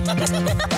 Ha,